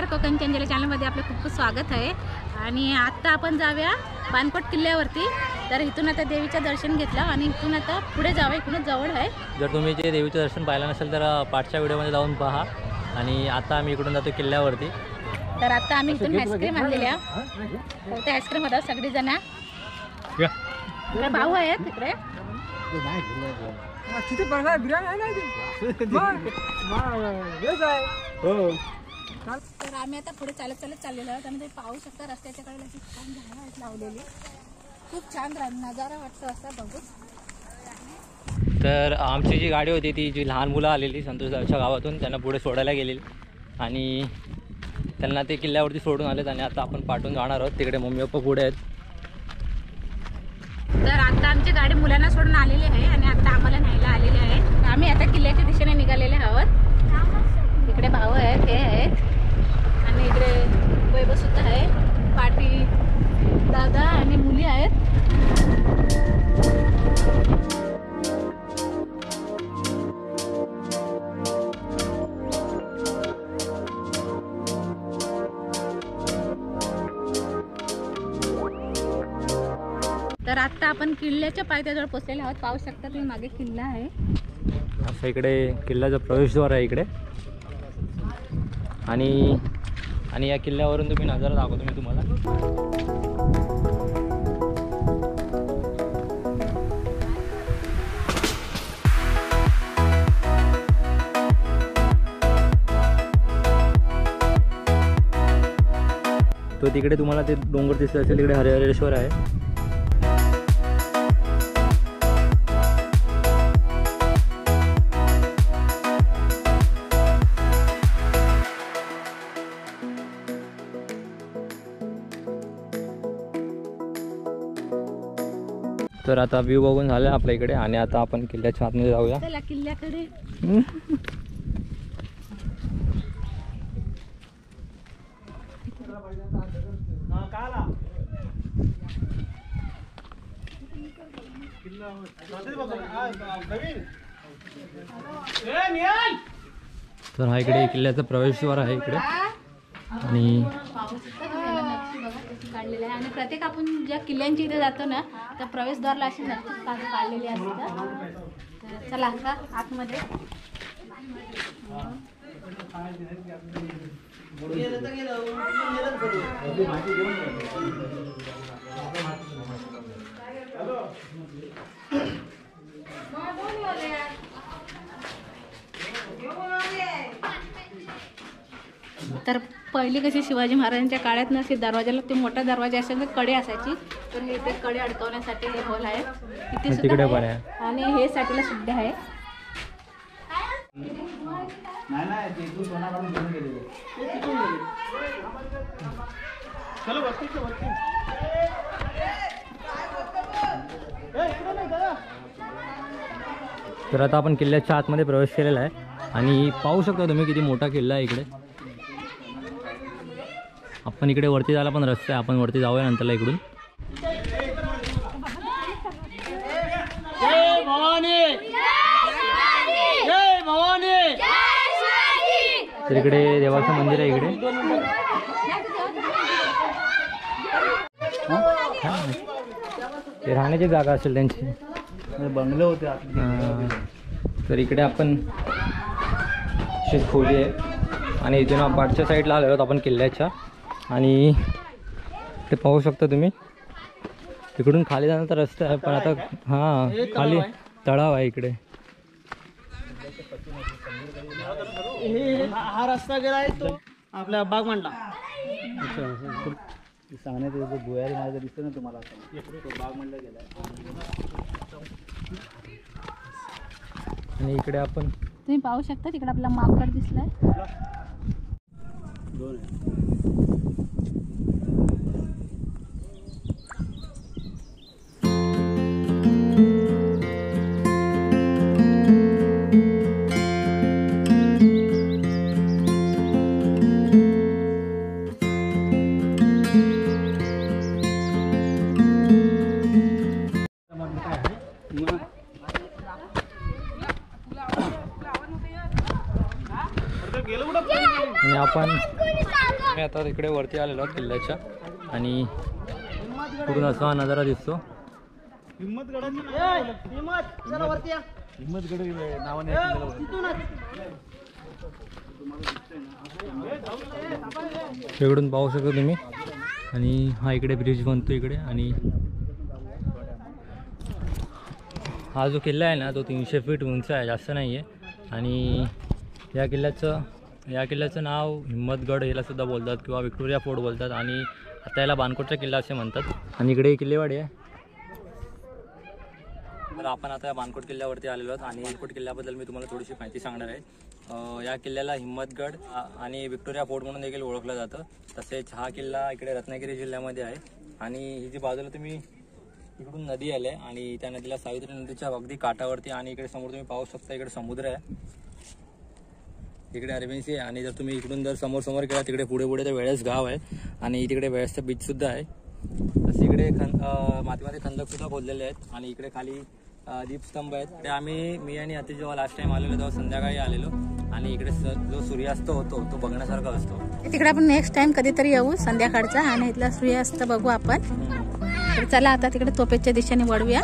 नमस्कार, कोकण चंचल चॅनलमध्ये आपलं खूप खूप स्वागत आहे। आणि आता आपण जाऊया बाणकोट किल्ल्यावरती। तर इथून आता देवीचं दर्शन घेतलं आणि इथून आता पुढे जावे, इकडून जवळ आहे। जर तुम्ही जे देवीचं दर्शन पाहिलं नसेल तर पाठच्या व्हिडिओमध्ये जाऊन पहा। आणि आता आम्ही इकडून जातो किल्ल्यावरती। तर आता आम्ही इथून आईस्क्रीम आणलेली आहे। तर ते आईस्क्रीम आता सगळी जण या भाऊ आहेत तिकडे। किती बघा बिर्याणी आहे ना। तर आम्ही आता पुढे चालत चालत चाललेलो आहोत आणि तुम्ही पाहू शकता रस्त्याच्या कडेला जी छान झाडं लावलेली, खूप छान नजारा वाटतो असा बघून। तर आमची जी गाडी होती ती जी लहान मुलं आलेली संतोषगावच्या गावातून त्यांना पुढे सोडायला गेलेली आणि त्यांना ते किल्ल्यावरती सोडून आलेत आणि आता आपण पाठवून जाणार आहोत तिकडे। मम्मी पप्पा पुढे आहेत। तर आता आमची गाडी मुलांना सोडून आलेली आहे आणि आता आम्हाला न्यायला आलेली आहे। आम्ही आता किल्ल्याच्या दिशेने निघालेले आहोत। इकडे भाव आहेत, हे आहेत आणि इकडे वैभव सुद्धा आहे, पाटी दादा आणि मुली आहेत। तर आता आपण किल्ल्याच्या पायथ्याजवळ पोहोचलेले आहोत। पाहू शकता तुम्ही मागे किल्ला आहे, असं इकडे किल्ल्याचा प्रवेशद्वार आहे इकडे। आणि आणि या किल्ल्यावरून तुम्ही नजारा दाखवतो मी तुम्हाला। तो तिकडे तुम्हाला ते डोंगर दिसत असेल, तिकडे हरिहरेश्वर आहे। तर आता व्यू बघून झालं आपल्या इकडे आणि आता आपण किल्ल्याच्या आतमध्ये जाऊया। चला किल्ल्याकडे। तर हा इकडे किल्ल्याचा प्रवेशद्वार आहे इकडे आणि काढलेलं आहे। आणि प्रत्येक आपण ज्या किल्ल्यांच्या इथे जातो ना त्या प्रवेशद्वाराला अशी नक्कीच काढलेली असतात। चला आता आतमध्ये। तर पहिले कशी शिवाजी महाराजांच्या काळात ना दरवाजाला ते मोठा दरवाजा असायचा, कडे असायची। तर हे ते कडे अडकवण्यासाठी हे होल आहे, इथे सुद्धा आहे आणि हे साठीला सुद्धा आहे। तर आता आपण किल्ल्याच्या आतमध्ये प्रवेश केलेला आहे आणि पाहू शकता तुम्ही किती मोठा किल्ला आहे इकडे। आपण इकडे वरती जायला पण रस्ता आहे, आपण वरती जाऊया नंतरला इकडून। जय भवानी, जय भवानी। तर इकडे देवाचं मंदिर आहे इकडे। ते राहण्याची जागा असेल त्यांची, बंगले होते। तर इकडे आपण खोली आहे आणि इथे ना पाठच्या साईडला आलो आहोत आपण किल्ल्याच्या। आणि ते पाहू शकता तुम्ही तिकडून खाली जाण्याचा रस्ता आहे, पण आता हां खाली तळाव आहे इकडे। हा रस्ता गेला आहे तो आपल्या बाग म्हणला सांगण्यात येतो, भुयारी मार्ग दिसतो ना तुम्हाला, बाग म्हणला गेला। आणि इकडे आपण तुम्ही पाहू शकता तिकडे आपला माकड दिसलाय दोन। आपण आम्ही आता इकडे वरती आलेलो किल्ल्याच्या आणि पूर्ण असा नजारा दिसतो। हिम्मतगड नावाने इकडून पाहू शकता तुम्ही। आणि हा इकडे ब्रिज बनतो इकडे। आणि हा जो किल्ला आहे ना तो 300 फीट उंच आहे, जास्त नाही आहे। आणि या किल्ल्याचं नाव हिम्मतगड याला सुद्धा बोलतात किंवा विक्टोरिया फोर्ट बोलतात आणि आता याला बाणकोटचा किल्ला असे म्हणतात। आणि इकडे किल्लेवाडी आहे। तर आपण आता बाणकोट किल्ल्यावरती आलेलो आहोत आणि बाणकोट किल्ल्याबद्दल मी तुम्हाला थोडीशी माहिती सांगणार आहे। या किल्ल्याला हिम्मतगड आणि विक्टोरिया फोर्ट म्हणून देखील ओळखलं जातं। तसेच हा किल्ला इकडे रत्नागिरी जिल्ह्यामध्ये आहे। आणि ही जी बाजूला तुम्ही इकडून नदी आली आहे आणि त्या नदीला सावित्री नदीच्या अगदी काठावरती आणि इकडे समोर तुम्ही पाहू शकता इकडे समुद्र आहे, इकडे अरेबियनसी आहे। आणि जर तुम्ही इकडून जर समोर गेला तिकडे पुढे तर वेळेस गाव आहे आणि तिकडे वेळेसचा बीचसुद्धा आहे। तसे इकडे मातीमध्ये खंदकसुद्धा खोदलेले आहेत आणि इकडे खाली दीपस्तंभ आहेत। ते मी आणि अति जेव्हा लास्ट टाइम आलेलो तेव्हा संध्याकाळी आलेलो आणि इकडे जो सूर्यास्त होतो तो बघण्यासारखा असतो। तिकडे आपण नेक्स्ट टाइम कधीतरी येऊ संध्याकाळचा आणि इथला सूर्यास्त बघू आपण। तर चला आता तिकडे तोपेच्या दिशेने वळूया।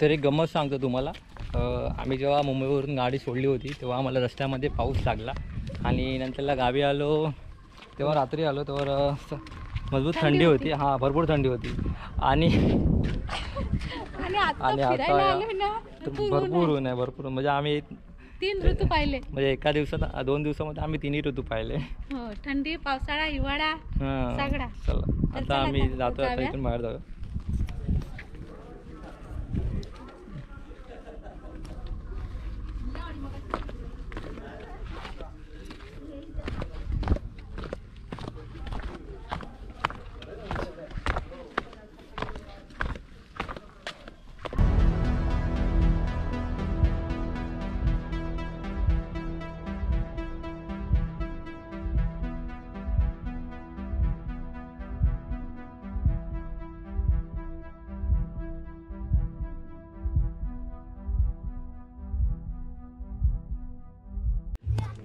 तर एक गंमत सांगतो तुम्हाला। आम्ही जेव्हा मुंबईवरून गाडी सोडली होती तेव्हा आम्हाला रस्त्यामध्ये पाऊस लागला आणि नंतरला गावी आलो तेव्हा रात्री आलो तेव्हा मजबूत थंडी होती। हां भरपूर थंडी होती आणि आता भरपूर ऊन आहे, भरपूर। म्हणजे आम्ही 3 ऋतू पाहिले, म्हणजे एका दिवसात 2 दिवसामध्ये आम्ही 3 ऋतू पाहिले। थंडी, पावसाळा, हिवाळा, सगळा। चला आता आम्ही जातो, आता इथून बाहेर जाऊ।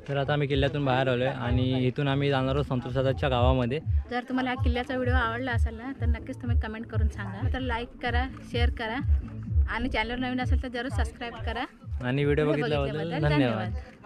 तर आता आम्ही किल्ल्यातून बाहेर आलो आहे आणि इथून आम्ही जाणार आहोत संतोषदाच्या गावामध्ये। जर तुम्हाला हा किल्ल्याचा व्हिडिओ आवडला असेल ना तर नक्कीच तुम्ही कमेंट करून सांगा। तर लाईक करा, शेअर करा आणि चॅनल नवीन असेल तर जरूर सबस्क्राईब करा। आणि व्हिडिओ बघितल्याबद्दल धन्यवाद।